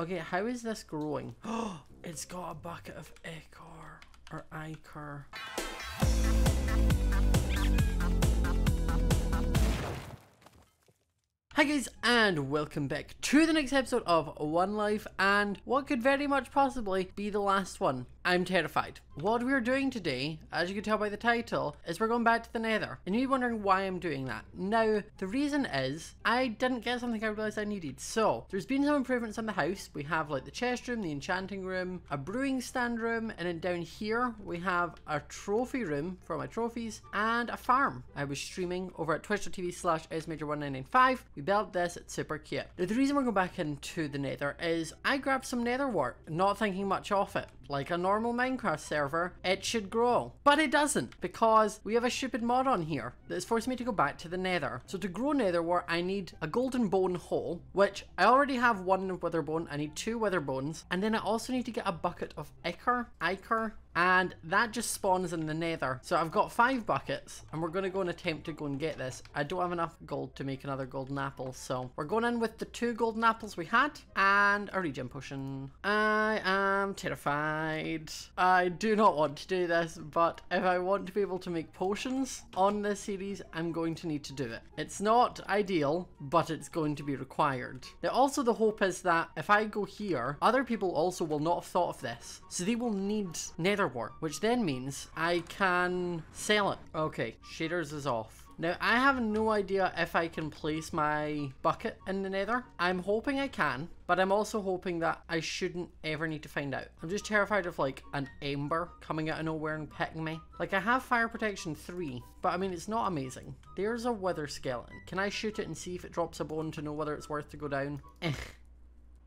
Okay, how is this growing? Oh, it's got a bucket of ichor or ichor. Hi guys, and welcome back to the next episode of One Life, and what could very much possibly be the last one. I'm terrified. What we're doing today, as you can tell by the title, is we're going back to the Nether, and you're wondering why I'm doing that. Now, the reason is, I didn't get something I realised I needed, so there's been some improvements on the house. We have like the chest room, the enchanting room, a brewing stand room, and then down here we have a trophy room for my trophies, and a farm. I was streaming over at twitch.tv/Smajor1995. We built this, it's super cute. Now, the reason we're going back into the Nether is I grabbed some nether wart, not thinking much of it. Like a normal Minecraft server, it should grow, but it doesn't because we have a stupid mod on here that's forced me to go back to the Nether. So to grow nether wart, I need a golden bone hole, which I already have one wither bone. I need two wither bones, and then I also need to get a bucket of ichor. And that just spawns in the Nether. So I've got 5 buckets, and we're going to go and attempt to go and get this. I don't have enough gold to make another golden apple, so we're going in with the 2 golden apples we had and a regen potion. I am terrified. I do not want to do this, but if I want to be able to make potions on this series, I'm going to need to do it. It's not ideal, but it's going to be required. Now, also the hope is that if I go here, other people also will not have thought of this, so they will need nether wart, which then means I can sell it. Okay, shaders is off. Now, I have no idea if I can place my bucket in the Nether. I'm hoping I can, but I'm also hoping that I shouldn't ever need to find out. I'm just terrified of like an ember coming out of nowhere and picking me. Like, I have fire protection 3, but I mean, it's not amazing. There's a wither skeleton. Can I shoot it and see if it drops a bone to know whether it's worth to go down?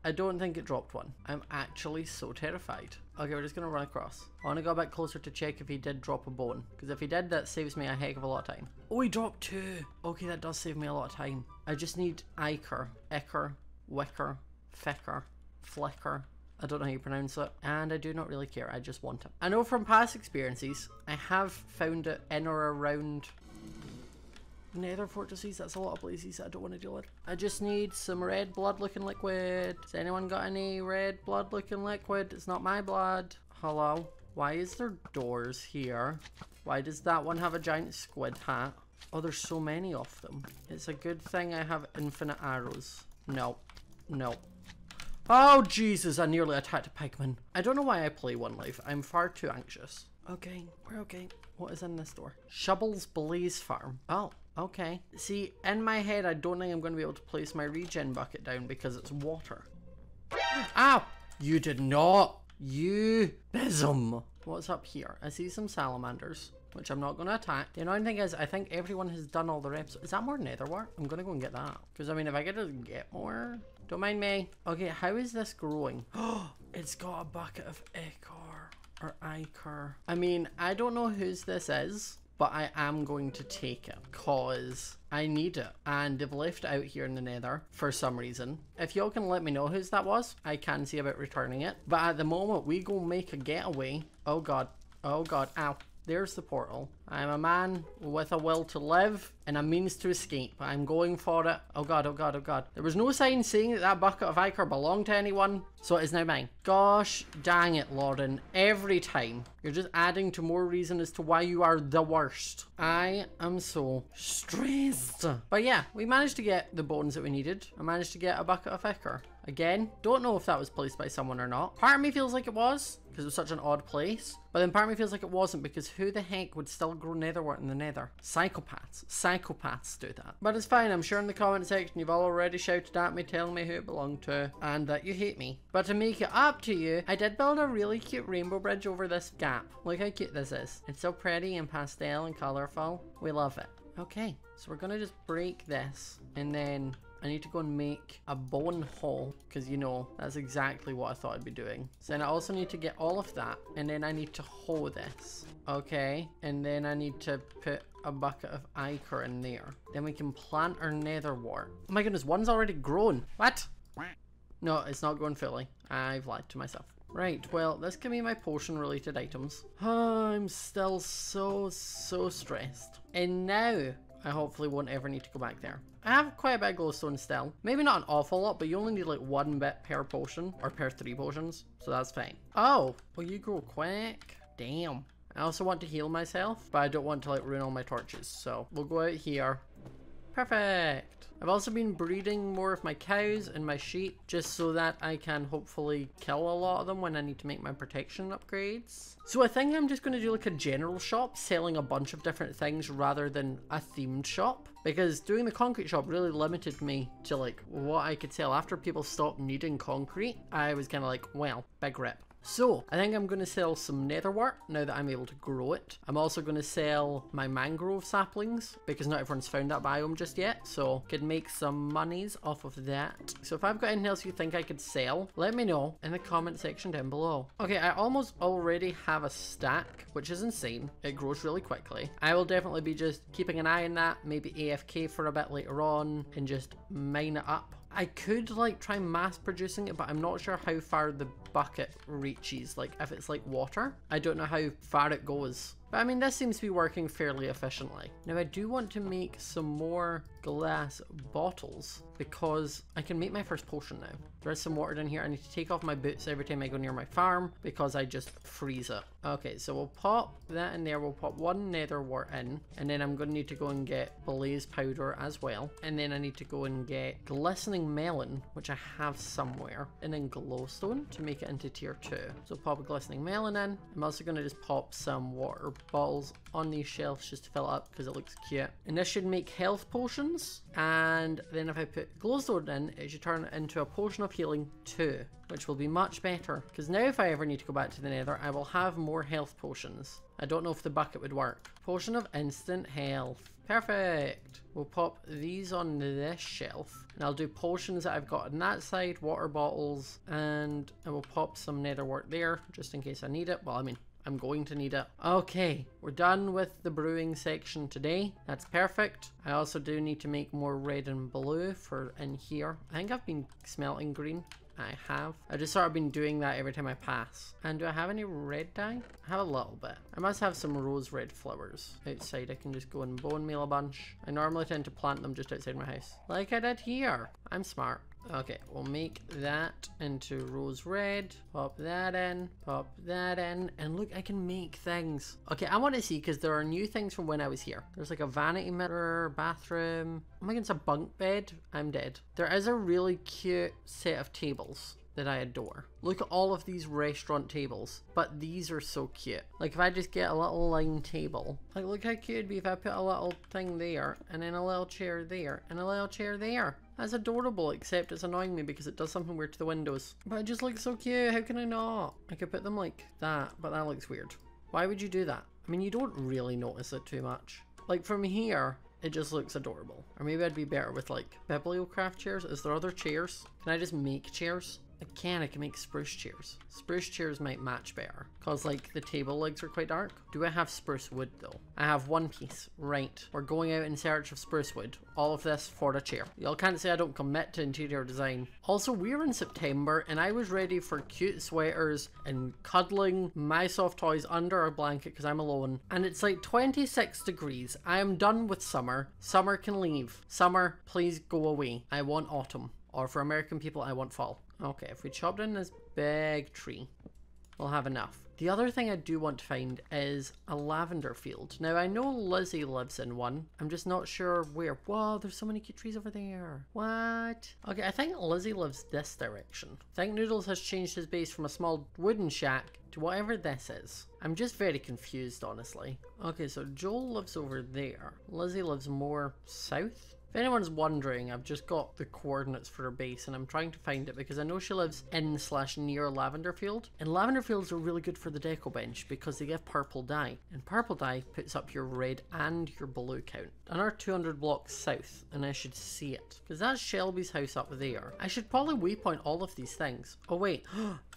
I don't think it dropped one. I'm actually so terrified. Okay, we're just gonna run across. I wanna go a bit closer to check if he did drop a bone, because if he did, that saves me a heck of a lot of time. Oh, he dropped 2. Okay, that does save me a lot of time. I just need ichor, ichor, wicker, ficker, flicker. I don't know how you pronounce it, and I do not really care. I just want it. I know from past experiences, I have found it in or around Nether fortresses. That's a lot of places I don't want to deal with. I just need some red blood looking liquid. Has anyone got any red blood looking liquid? It's not my blood. Hello? Why is there doors here? Why does that one have a giant squid hat? Oh, there's so many of them. It's a good thing I have infinite arrows. No. No. Oh, Jesus, I nearly attacked a pigman. I don't know why I play One Life. I'm far too anxious. Okay, we're okay. What is in this door? Shovel's Blaze Farm. Oh. Okay. See, in my head, I don't think I'm going to be able to place my regen bucket down because it's water. Ow! You did not! You bism! What's up here? I see some salamanders, which I'm not going to attack. The annoying thing is, I think everyone has done all the reps. Is that more nether wart? I'm going to go and get that. Because, I mean, if I could just get more... Don't mind me. Okay, how is this growing? Oh, it's got a bucket of ichor or ichor. I mean, I don't know whose this is, but I am going to take it because I need it, and they've left it out here in the Nether for some reason. If y'all can let me know whose that was, I can see about returning it, but at the moment we go make a getaway. Oh god, oh god, ow, there's the portal. I'm a man with a will to live and a means to escape. I'm going for it. Oh god, oh god, oh god. There was no sign saying that that bucket of ichor belonged to anyone, so it is now mine. Gosh dang it, Lauren. Every time. You're just adding to more reason as to why you are the worst. I am so stressed. But yeah, we managed to get the bones that we needed. I managed to get a bucket of ichor. Again, don't know if that was placed by someone or not. Part of me feels like it was, because it was such an odd place. But then part of me feels like it wasn't, because who the heck would still grow netherwort in the Nether? Psychopaths. Psychopaths do that. But it's fine. I'm sure in the comment section you've all already shouted at me, telling me who it belonged to, and that you hate me. But to make it up to you, I did build a really cute rainbow bridge over this gap. Look how cute this is. It's so pretty and pastel and colourful. We love it. Okay, so we're gonna just break this, and then I need to go and make a bone hole, because, you know, that's exactly what I thought I'd be doing. So then I also need to get all of that, and then I need to hoe this. Okay, and then I need to put a bucket of ichor in there. Then we can plant our nether wart. Oh my goodness, one's already grown. What? No, it's not grown fully. I've lied to myself. Right, well, this can be my potion-related items. Oh, I'm still so, so stressed. And now... I hopefully won't ever need to go back there. I have quite a bit of glowstone still. Maybe not an awful lot, but you only need like one bit per potion, or per 3 potions, so that's fine. Oh, will you grow quick? Damn. I also want to heal myself, but I don't want to like ruin all my torches, so we'll go out here. Perfect. I've also been breeding more of my cows and my sheep, just so that I can hopefully kill a lot of them when I need to make my protection upgrades. So I think I'm just going to do like a general shop, selling a bunch of different things rather than a themed shop, because doing the concrete shop really limited me to like what I could sell. After people stopped needing concrete, I was kind of like, well, big rip. So, I think I'm going to sell some netherwort now that I'm able to grow it. I'm also going to sell my mangrove saplings because not everyone's found that biome just yet. So, could make some monies off of that. So, if I've got anything else you think I could sell, let me know in the comment section down below. Okay, I almost already have a stack, which is insane. It grows really quickly. I will definitely be just keeping an eye on that, maybe AFK for a bit later on and just mine it up. I could like try mass producing it, but I'm not sure how far the bucket reaches, like if it's like water. I don't know how far it goes. But I mean, this seems to be working fairly efficiently. Now I do want to make some more glass bottles because I can make my first potion now. There is some water down here. I need to take off my boots every time I go near my farm because I just freeze it. Okay, so we'll pop that in there. We'll pop one nether wart in, and then I'm going to need to go and get blaze powder as well. And then I need to go and get glistening melon, which I have somewhere, and then glowstone to make it into tier 2. So pop a glistening melon in. I'm also going to just pop some water bottles on these shelves just to fill it up because it looks cute, and this should make health potions. And then if I put glowstone in, it should turn into a potion of healing too, which will be much better because now if I ever need to go back to the nether, I will have more health potions. I don't know if the bucket would work. Potion of instant health. Perfect. We'll pop these on this shelf, and I'll do potions that I've got on that side, water bottles, and I will pop some netherwort there just in case I need it. Well, I mean, I'm going to need it. Okay, we're done with the brewing section today. That's perfect. I also do need to make more red and blue for in here. I think I've been smelting green. I have. I just sort of been doing that every time I pass. And do I have any red dye? I have a little bit. I must have some rose red flowers outside. I can just go and bone meal a bunch. I normally tend to plant them just outside my house, like I did here. I'm smart. Okay, we'll make that into rose red, pop that in, and look, I can make things. Okay, I want to see, because there are new things from when I was here. There's like a vanity mirror, bathroom. Oh my god, it's a bunk bed. I'm dead. There is a really cute set of tables that I adore. Look at all of these restaurant tables, but these are so cute. Like if I just get a little line table, like look how cute it'd be if I put a little thing there, and then a little chair there, and a little chair there. That's adorable, except it's annoying me because it does something weird to the windows. But it just looks so cute. How can I not? I could put them like that, but that looks weird. Why would you do that? I mean, you don't really notice it too much. Like from here, it just looks adorable. Or maybe I'd be better with like bibliocraft chairs. Is there other chairs? Can I just make chairs? I can make spruce chairs. Spruce chairs might match better because like the table legs are quite dark. Do I have spruce wood though? I have one piece. Right, we're going out in search of spruce wood. All of this for a chair. Y'all can't say I don't commit to interior design. Also, we're in September and I was ready for cute sweaters and cuddling my soft toys under a blanket because I'm alone, and it's like 26 degrees. I am done with summer. Summer can leave. Summer, please go away. I want autumn, or for American people, I want fall. Okay, if we chopped in this big tree, we'll have enough. The other thing I do want to find is a lavender field. Now, I know Lizzie lives in one. I'm just not sure where. Whoa, there's so many cute trees over there. What? Okay, I think Lizzie lives this direction. I think Noodles has changed his base from a small wooden shack to whatever this is. I'm just very confused, honestly. Okay, so Joel lives over there. Lizzie lives more south. If anyone's wondering, I've just got the coordinates for her base and I'm trying to find it because I know she lives in / near lavender field, and lavender fields are really good for the deco bench because they give purple dye, and purple dye puts up your red and your blue count. Another 200 blocks south and I should see it because that's Shelby's house up there. I should probably waypoint all of these things. Oh wait,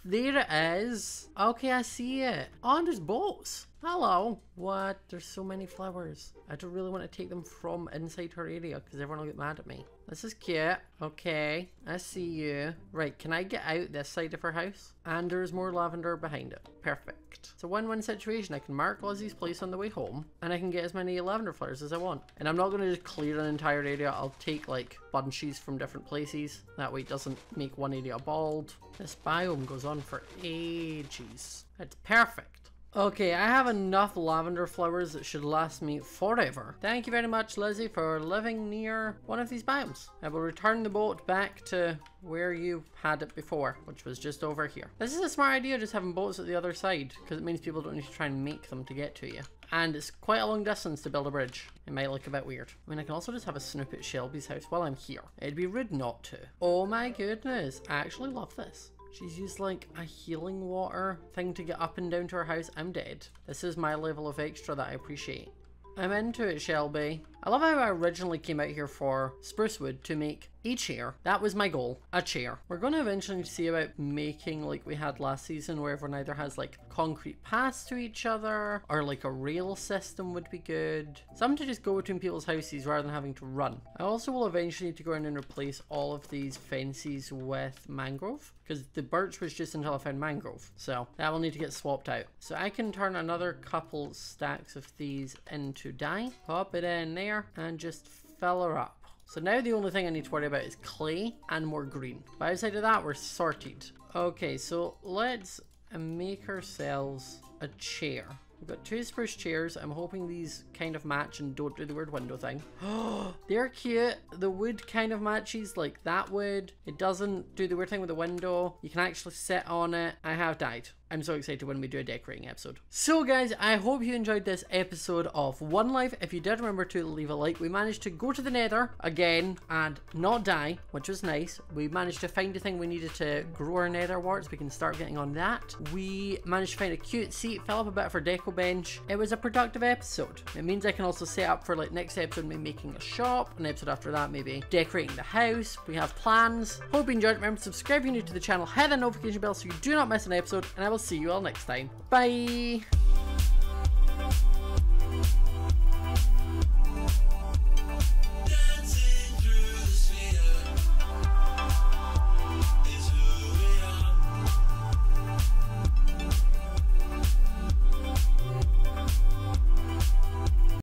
there it is. Okay, I see it. Oh, and there's boats. Hello. What? There's so many flowers. I don't really want to take them from inside her area because everyone will get mad at me. This is cute. Okay, I see you. Right, can I get out this side of her house? And there's more lavender behind it. Perfect. It's a win-win situation. I can mark Lizzie's place on the way home and I can get as many lavender flowers as I want. And I'm not going to just clear an entire area. I'll take like bunches from different places. That way it doesn't make one area bald. This biome goes on for ages. It's perfect. Okay, I have enough lavender flowers that should last me forever. Thank you very much, Lizzie, for living near one of these biomes. I will return the boat back to where you had it before, which was just over here. This is a smart idea, just having boats at the other side, because it means people don't need to try and make them to get to you. And it's quite a long distance to build a bridge. It might look a bit weird. I mean, I can also just have a snoop at Shelby's house while I'm here. It'd be rude not to. Oh my goodness, I actually love this. She's used like a healing water thing to get up and down to her house. I'm dead. This is my level of extra that I appreciate. I'm into it, Shelby. I love how I originally came out here for spruce wood to make a chair. That was my goal, a chair. We're going to eventually see about making like we had last season where everyone either has like concrete paths to each other or like a rail system would be good. Something to just go between people's houses rather than having to run. I also will eventually need to go in and replace all of these fences with mangrove because the birch was just until I found mangrove. So that will need to get swapped out. So I can turn another couple stacks of these into dye, pop it in there and just fill her up. So now the only thing I need to worry about is clay and more green, but outside of that we're sorted. Okay, so let's make ourselves a chair. We've got two spruce chairs. I'm hoping these kind of match and don't do the weird window thing. Oh, they're cute. The wood kind of matches like that wood. It doesn't do the weird thing with the window. You can actually sit on it. I have died. I'm so excited when we do a decorating episode. So guys, I hope you enjoyed this episode of One Life. If you did, remember to leave a like. We managed to go to the Nether again and not die, which was nice. We managed to find the thing we needed to grow our nether warts. We can start getting on that. We managed to find a cute seat, fill up a bit for deco bench. It was a productive episode. It means I can also set up for like next episode, me making a shop. An episode after that, maybe decorating the house. We have plans. Hope you enjoyed. Remember to subscribe if you're new to the channel. Hit the notification bell so you do not miss an episode. And I will see you all next time. Bye!